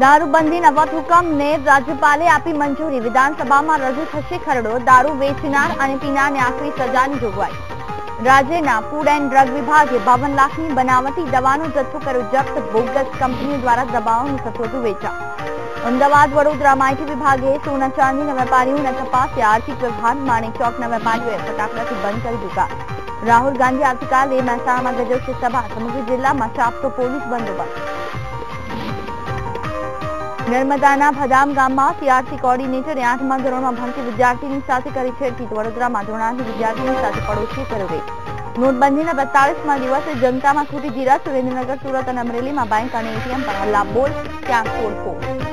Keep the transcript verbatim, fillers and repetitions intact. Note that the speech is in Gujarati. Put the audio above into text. દારૂબંધી નવા હુકમને રાજ્યપાલે આપી મંજૂરી, વિધાનસભામાં રજૂ થશે ખરડો। દારૂ વેચનાર અને પીનારને આકરી સજાની જોગવાઈ। રાજ્યના ફૂડ એન્ડ ડ્રગ વિભાગે બાવન લાખની બનાવટી દવાનો જથ્થો કર્યો જપ્ત, બોગસ કંપનીઓ દ્વારા દવાઓનું સતોડું વેચાણ। અમદાવાદ વડોદરા માહિતી વિભાગે સોના ચાંદીના વેપારીઓને તપાસ્યા। આર્થિક વિભાગ માણેક ચોકના વેપારીઓએ ફટાકડાથી બંધ કરી દુકાન। રાહુલ ગાંધી આવતીકાલે મહેસાણામાં ગજવશે સભા, સમગ્ર જિલ્લામાં ચાંપતો પોલીસ બંદોબસ્ત। નર્મદાના ભદામ ગામમાં સીઆરસી કોર્ડિનેટરે આઠમા ધોરણમાં ભણતી વિદ્યાર્થીની સાથે કરી છેડતી, વડોદરામાં ધોરણાર્થી વિદ્યાર્થીની સાથે પડોશી કરવે। નોટબંધીના બેતાળીસમાં દિવસે જનતામાં છૂટી ધીરજ, સુરેન્દ્રનગર, સુરત અને અમરેલીમાં બેંક અને એટીએમ પર હલ્લા બોલ, ત્યાં તોડફોડ।